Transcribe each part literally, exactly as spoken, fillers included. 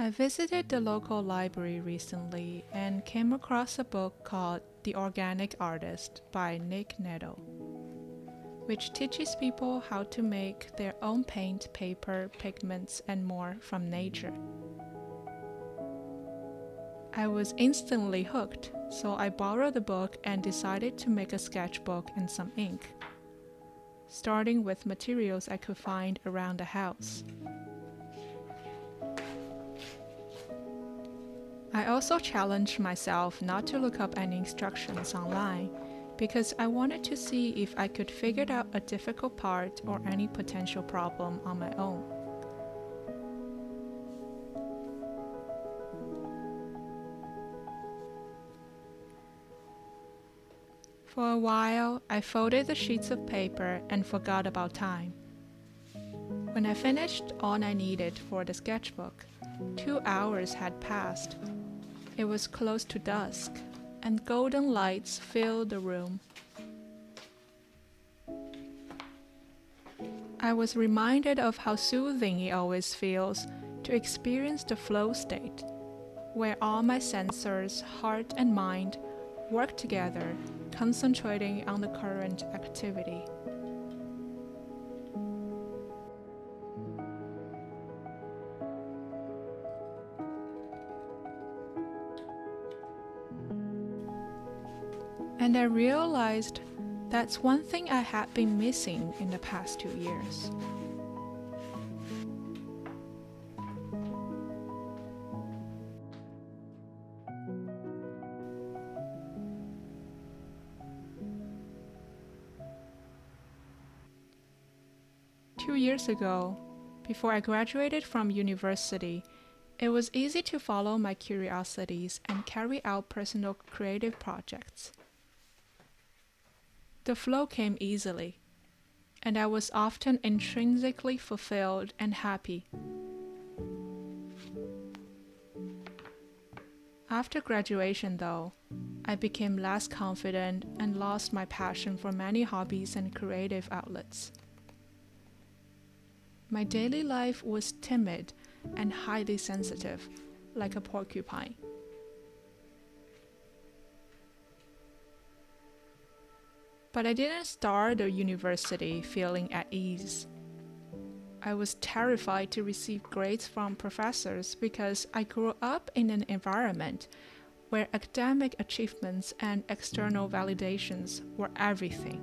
I visited the local library recently and came across a book called The Organic Artist by Nick Neddo, which teaches people how to make their own paint, paper, pigments, and more from nature. I was instantly hooked, so I borrowed the book and decided to make a sketchbook and some ink, starting with materials I could find around the house. I also challenged myself not to look up any instructions online, because I wanted to see if I could figure out a difficult part or any potential problem on my own. For a while, I folded the sheets of paper and forgot about time. When I finished all I needed for the sketchbook, two hours had passed. It was close to dusk, and golden lights filled the room. I was reminded of how soothing it always feels to experience the flow state, where all my sensors, heart and mind, work together, concentrating on the current activity. And I realized that's one thing I had been missing in the past two years. Two years ago, before I graduated from university, it was easy to follow my curiosities and carry out personal creative projects. The flow came easily, and I was often intrinsically fulfilled and happy. After graduation, though, I became less confident and lost my passion for many hobbies and creative outlets. My daily life was timid and highly sensitive, like a porcupine. But I didn't start the university feeling at ease. I was terrified to receive grades from professors because I grew up in an environment where academic achievements and external validations were everything.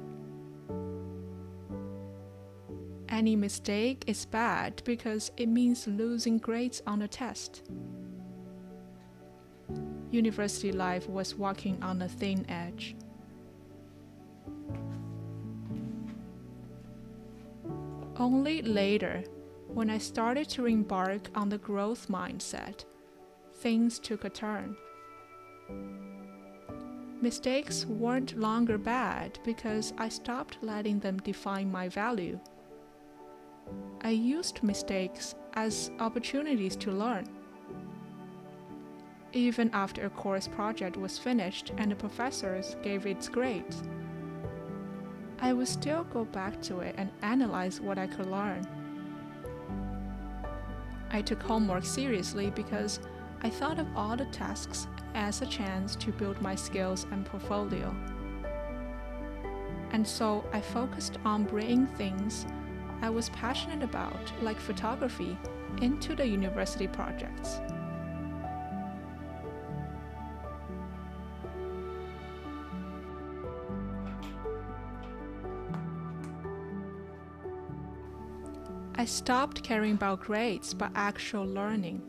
Any mistake is bad because it means losing grades on a test. University life was walking on a thin edge. Only later, when I started to embark on the growth mindset, things took a turn. Mistakes weren't longer bad because I stopped letting them define my value. I used mistakes as opportunities to learn. Even after a course project was finished and the professors gave its grades, I would still go back to it and analyze what I could learn. I took homework seriously because I thought of all the tasks as a chance to build my skills and portfolio. And so I focused on bringing things I was passionate about, like photography, into the university projects. I stopped caring about grades but actual learning,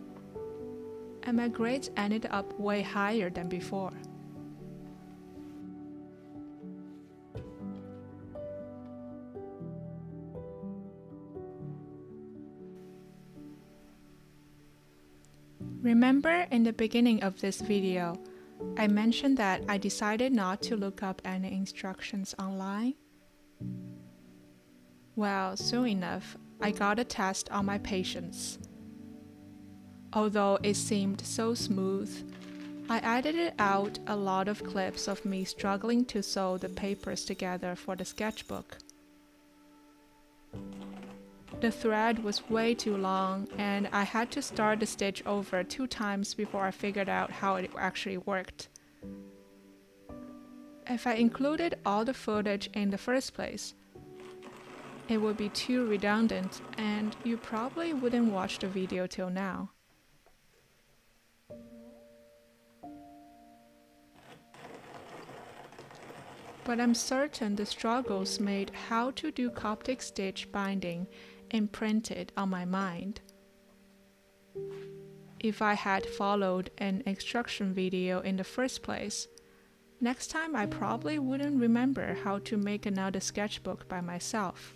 and my grades ended up way higher than before. Remember in the beginning of this video, I mentioned that I decided not to look up any instructions online? Well, soon enough, I got a test on my patience. Although it seemed so smooth, I edited out a lot of clips of me struggling to sew the papers together for the sketchbook. The thread was way too long, and I had to start the stitch over two times before I figured out how it actually worked. If I included all the footage in the first place, it would be too redundant, and you probably wouldn't watch the video till now. But I'm certain the struggles made how to do Coptic stitch binding imprinted on my mind. If I had followed an instruction video in the first place, next time I probably wouldn't remember how to make another sketchbook by myself.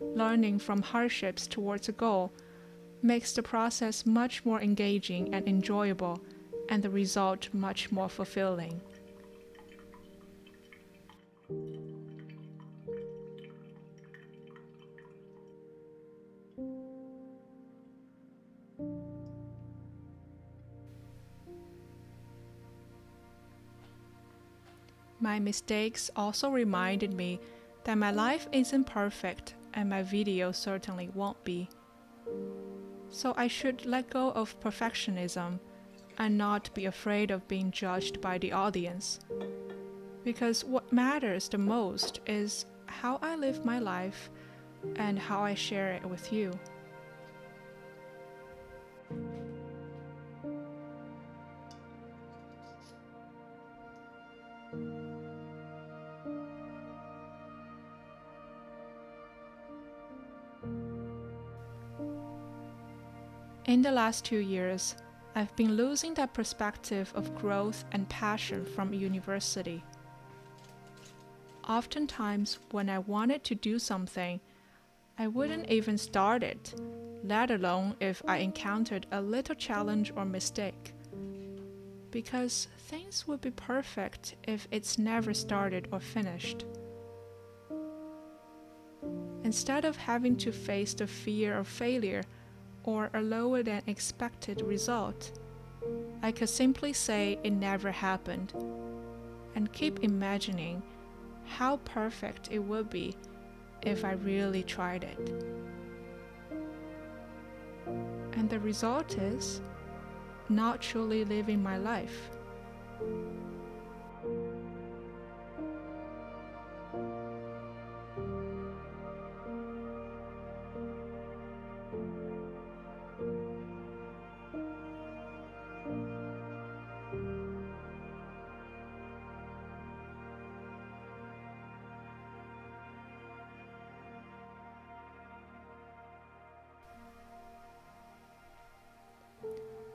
Learning from hardships towards a goal makes the process much more engaging and enjoyable, and the result much more fulfilling. My mistakes also reminded me that my life isn't perfect, and my video certainly won't be. So I should let go of perfectionism and not be afraid of being judged by the audience. Because what matters the most is how I live my life and how I share it with you. In the last two years, I've been losing that perspective of growth and passion from university. Oftentimes, when I wanted to do something, I wouldn't even start it, let alone if I encountered a little challenge or mistake. Because things would be perfect if it's never started or finished. Instead of having to face the fear of failure, or a lower than expected result, I could simply say it never happened, and keep imagining how perfect it would be if I really tried it. And the result is not truly living my life.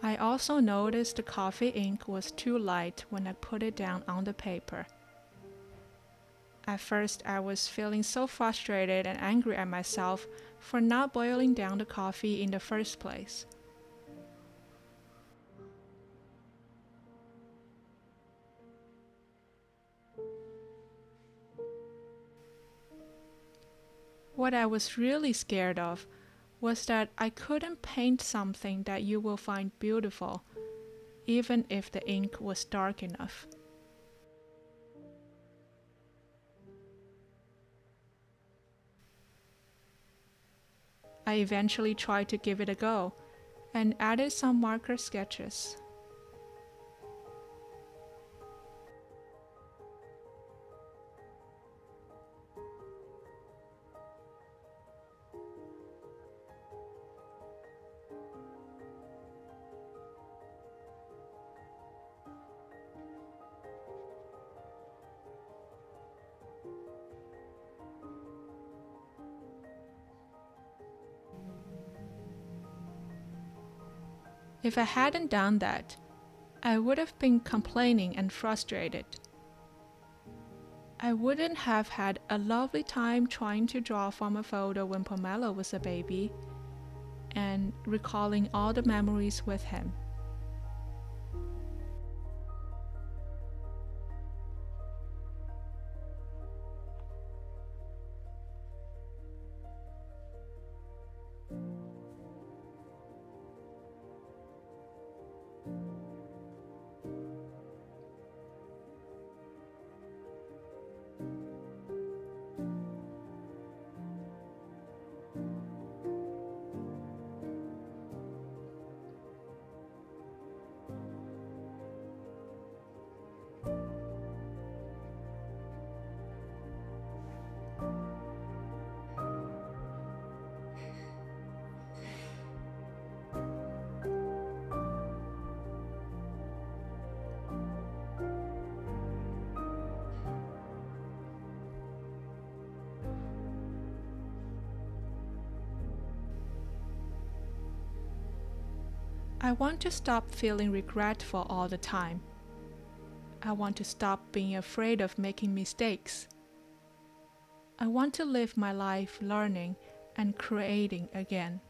I also noticed the coffee ink was too light when I put it down on the paper. At first, I was feeling so frustrated and angry at myself for not boiling down the coffee in the first place. What I was really scared of was that I couldn't paint something that you will find beautiful, even if the ink was dark enough. I eventually tried to give it a go, and added some marker sketches. If I hadn't done that, I would have been complaining and frustrated. I wouldn't have had a lovely time trying to draw from a photo when Pomelo was a baby, and recalling all the memories with him. I want to stop feeling regretful all the time. I want to stop being afraid of making mistakes. I want to live my life learning and creating again.